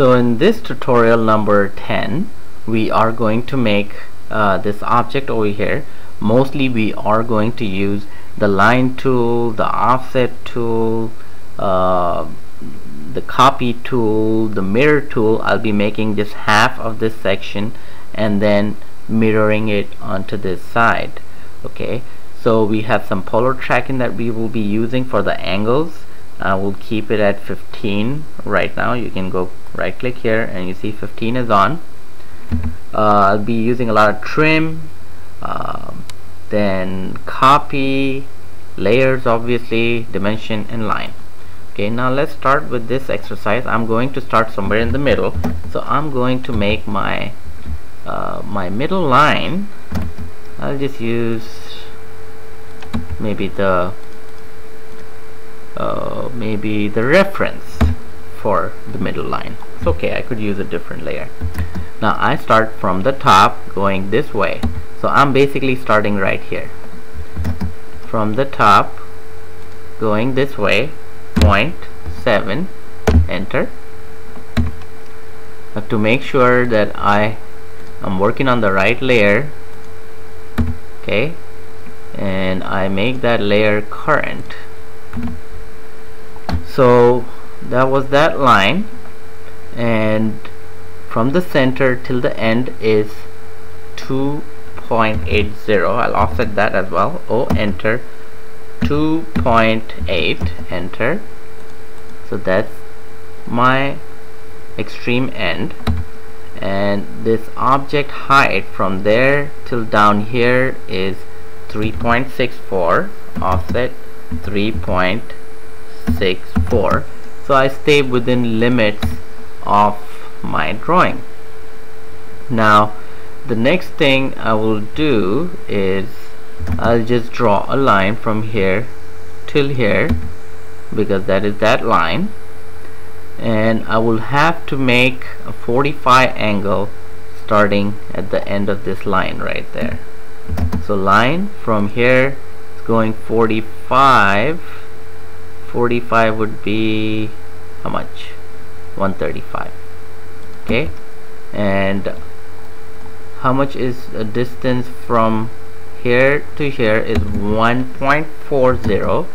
So in this tutorial number 10, we are going to make this object over here. Mostly we are going to use the line tool, the offset tool, the copy tool, the mirror tool. I'll be making just half of this section and then mirroring it onto this side. Okay, so we have some polar tracking that we will be using for the angles. We'll keep it at 15 right now. You can go right click here and you see 15 is on. I'll be using a lot of trim, then copy, layers, obviously, dimension, and line. Okay, now let's start with this exercise. I'm going to start somewhere in the middle, so I'm going to make my middle line. I'll just use maybe the reference for the middle line. It's okay, I could use a different layer. Now I start from the top going this way, so I'm basically starting right here from the top going this way, 0.7, enter. Now to make sure that I am working on the right layer, okay, and I make that layer current. So that was that line, and from the center till the end is 2.80. I'll offset that as well. Oh, enter. 2.8, enter. So that's my extreme end, and this object height from there till down here is 3.64, offset 3.64. So I stay within limits of my drawing. Now the next thing I will do is I'll just draw a line from here till here, because that is that line, and I will have to make a 45 angle starting at the end of this line right there. So line from here is going 45 would be how much? 135. Okay, and how much is the distance from here to here is 1.40. So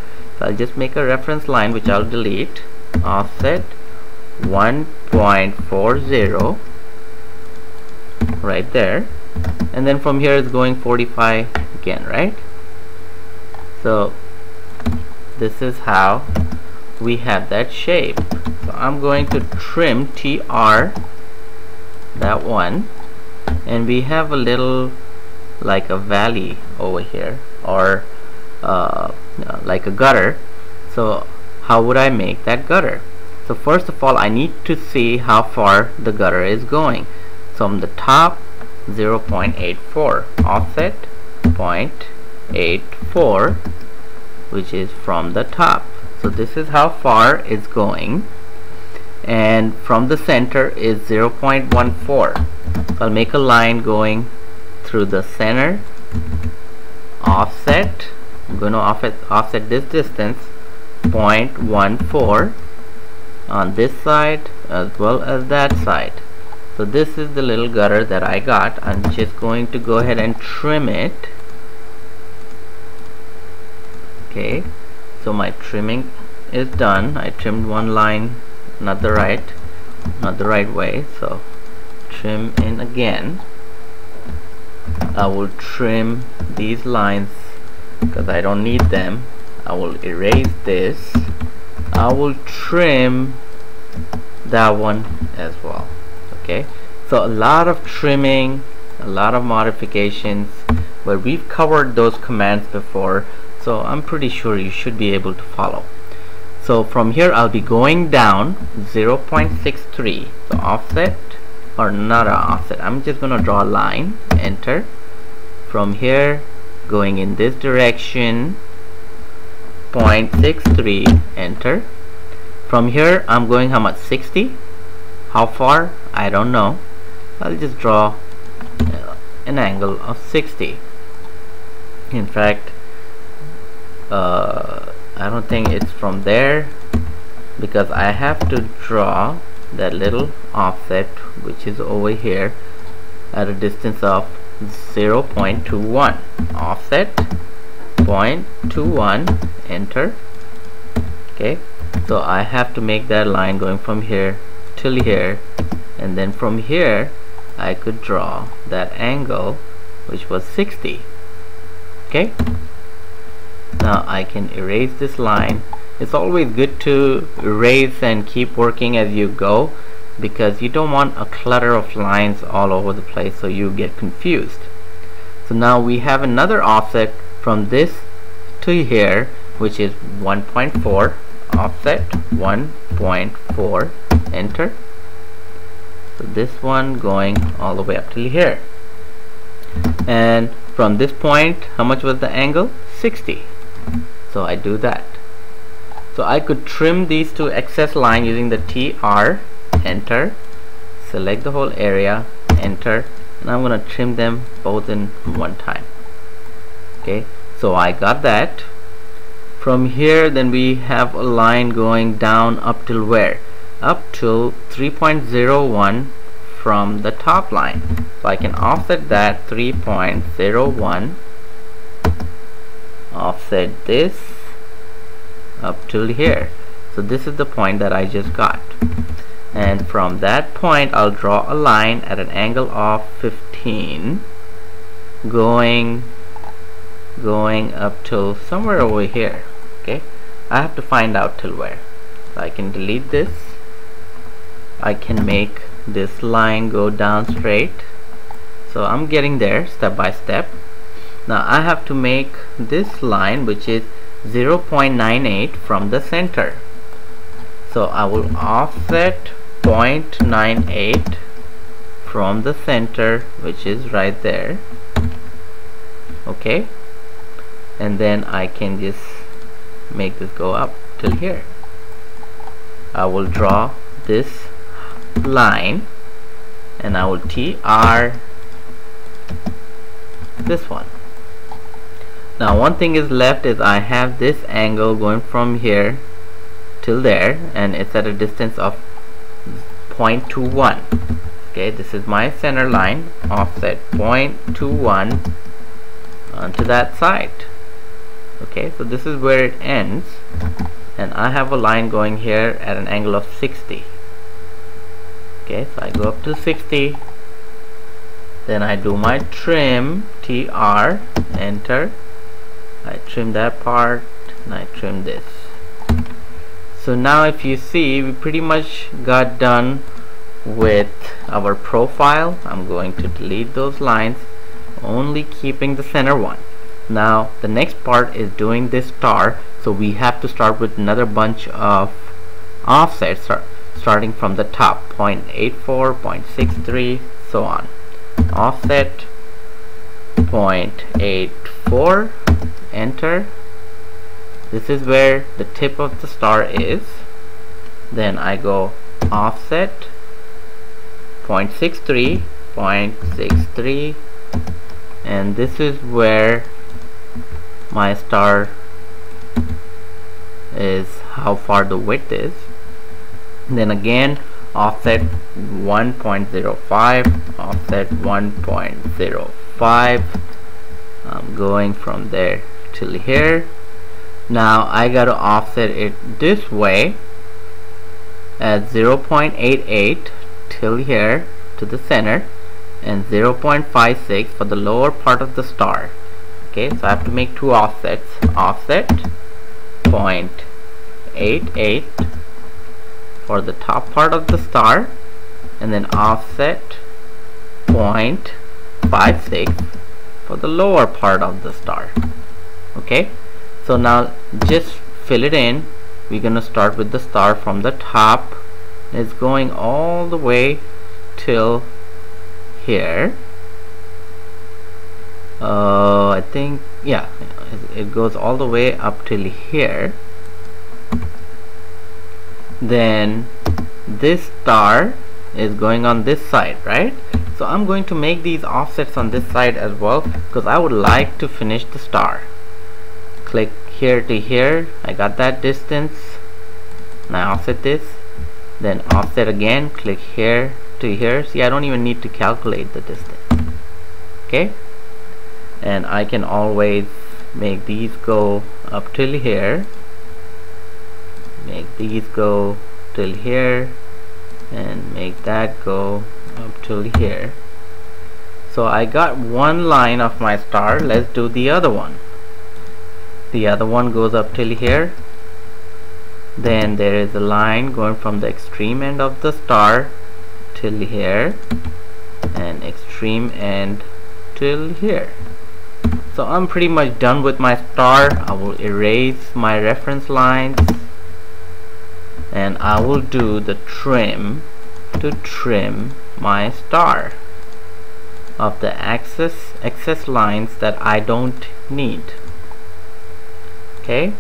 I'll just make a reference line which I'll delete, offset 1.40 right there, and then from here it's going 45 again, right? So this is how we have that shape. So I'm going to trim TR that one, and we have a little like a valley over here, or like a gutter. So how would I make that gutter? So first of all, I need to see how far the gutter is going. So from the top, 0.84, offset 0.84, which is from the top. So this is how far it's going, and from the center is 0.14. I'll make a line going through the center, offset, I'm going to offset this distance, 0.14, on this side as well as that side. So this is the little gutter that I got. I'm just going to go ahead and trim it. Okay, so my trimming is done. I trimmed one line, not the right way, so trim in again. I will trim these lines because I don't need them. I will erase this. I will trim that one as well. Okay, so a lot of trimming, a lot of modifications, but we've covered those commands before, so I'm pretty sure you should be able to follow. So from here I'll be going down 0.63, so offset, or not an offset, I'm just gonna draw a line, enter. From here going in this direction, 0.63, enter. From here I'm going how much? 60. How far? I don't know. I'll just draw an angle of 60. In fact, I don't think it's from there, because I have to draw that little offset which is over here at a distance of 0.21, offset 0.21, enter. Okay, so I have to make that line going from here till here, and then from here I could draw that angle which was 60. Okay, now I can erase this line. It's always good to erase and keep working as you go, because you don't want a clutter of lines all over the place, so you get confused. So now we have another offset from this to here, which is 1.4, offset 1.4, enter. So this one going all the way up till here, and from this point how much was the angle? 60. So I do that. So I could trim these two excess lines using the TR, enter, select the whole area, enter, and I'm going to trim them both in one time. Okay, so I got that. From here then we have a line going down up till where? Up till 3.01 from the top line. So I can offset that 3.01, offset this up till here. So this is the point that I just got, and from that point I'll draw a line at an angle of 15 going up till somewhere over here. Okay, I have to find out till where. So I can delete this. I can make this line go down straight. So I'm getting there step by step. Now I have to make this line, which is 0.98 from the center. So I will offset 0.98 from the center, which is right there. Okay, and then I can just make this go up till here. I will draw this line and I will TR this one. Now one thing is left is I have this angle going from here till there, and it's at a distance of 0.21. okay, this is my center line, offset 0.21 onto that side. Okay, so this is where it ends, and I have a line going here at an angle of 60. Okay, so I go up to 60, then I do my trim, TR, enter. I trim that part and I trim this. So now if you see, we pretty much got done with our profile. I'm going to delete those lines, only keeping the center one. Now the next part is doing this star, so we have to start with another bunch of offsets starting from the top, 0.84, 0.63, so on. Offset 0.84, enter. This is where the tip of the star is. Then I go offset 0.63, 0.63, and this is where my star is, how far the width is. And then again offset 1.05, offset 1.05. I'm going from there till here. Now I got to offset it this way at 0.88 till here to the center, and 0.56 for the lower part of the star. Okay, so I have to make two offsets. Offset 0.88 for the top part of the star, and then offset 0.56 for the lower part of the star. Okay, so now just fill it in. We're gonna start with the star from the top. It's going all the way till here. I think, yeah, it goes all the way up till here. Then this star is going on this side, right? So I'm going to make these offsets on this side as well, because I would like to finish the star. Click here to here, I got that distance, and I offset this. then offset again, click here to here. See, I don't even need to calculate the distance, okay? And I can always make these go up till here, make these go till here, and make that go up till here. So I got one line of my star. Let's do the other one. The other one goes up till here. Then there is a line going from the extreme end of the star till here, and extreme end till here. So I'm pretty much done with my star. I will erase my reference lines, and I will do the trim to trim my star of the excess lines that I don't need. Okay,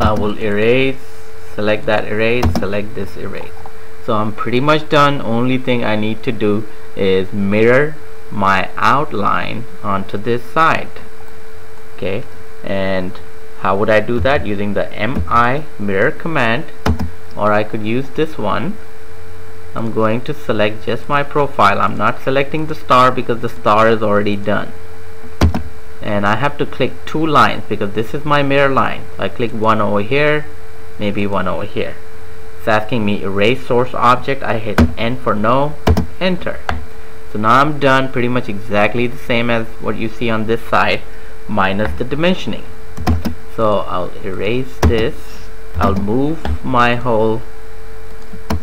I will erase, select that erase, select this erase. So I'm pretty much done. Only thing I need to do is mirror my outline onto this side. Okay, and how would I do that? Using the MI mirror command, or I could use this one. I'm going to select just my profile. I'm not selecting the star because the star is already done. And I have to click two lines because this is my mirror line. I click one over here, maybe one over here. It's asking me erase source object. I hit N for no, enter. So now I'm done, pretty much exactly the same as what you see on this side, minus the dimensioning. So I'll erase this. I'll move my whole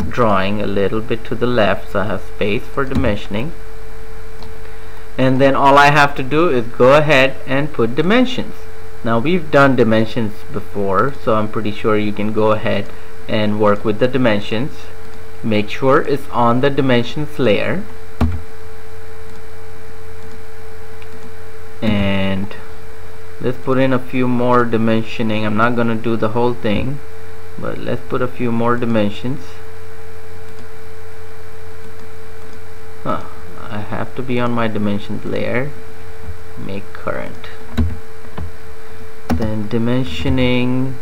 drawing a little bit to the left so I have space for dimensioning. And then all I have to do is go ahead and put dimensions. Now we've done dimensions before, so I'm pretty sure you can go ahead and work with the dimensions. Make sure it's on the dimensions layer. And let's put in a few more dimensioning. I'm not going to do the whole thing, but let's put a few more dimensions. I have to be on my dimensions layer. Make current, then dimensioning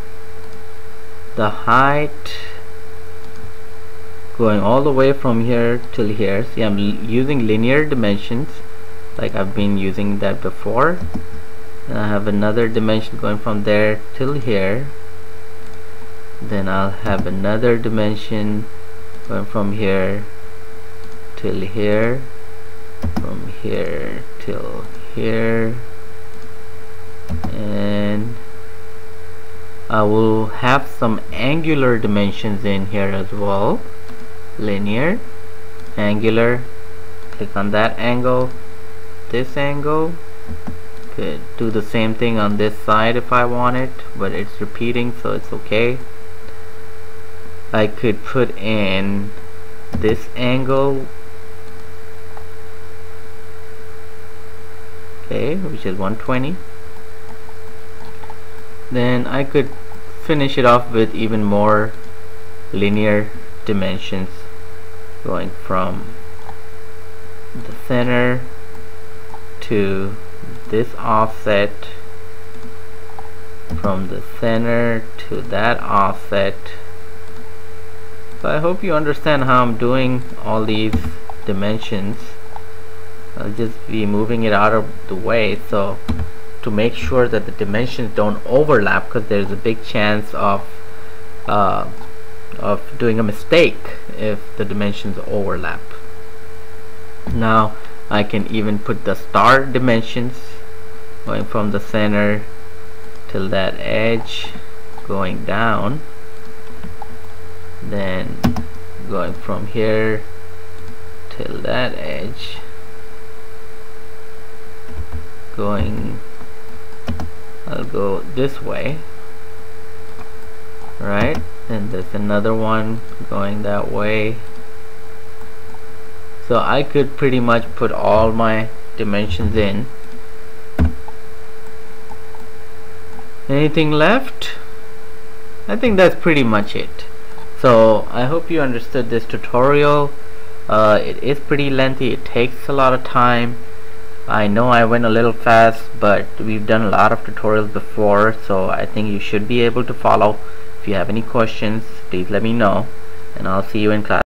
the height going all the way from here till here. See, I'm using linear dimensions like I've been using that before, and I have another dimension going from there till here. Then I'll have another dimension going from here till here, from here till here, and I will have some angular dimensions in here as well. Linear, angular, click on that angle, this angle. Could do the same thing on this side if I want it, but it's repeating, so it's okay. I could put in this angle, okay, which is 120. Then I could finish it off with even more linear dimensions going from the center to this offset, from the center to that offset. So I hope you understand how I'm doing all these dimensions. I'll just be moving it out of the way so to make sure that the dimensions don't overlap, because there's a big chance of doing a mistake if the dimensions overlap. Now I can even put the star dimensions going from the center till that edge going down, then going from here till that edge, going, I'll go this way, right? And there's another one going that way. So I could pretty much put all my dimensions in. Anything left? I think that's pretty much it. So I hope you understood this tutorial. It is pretty lengthy. It takes a lot of time. I know I went a little fast, but we've done a lot of tutorials before, so I think you should be able to follow. If you have any questions, please let me know, and I'll see you in class.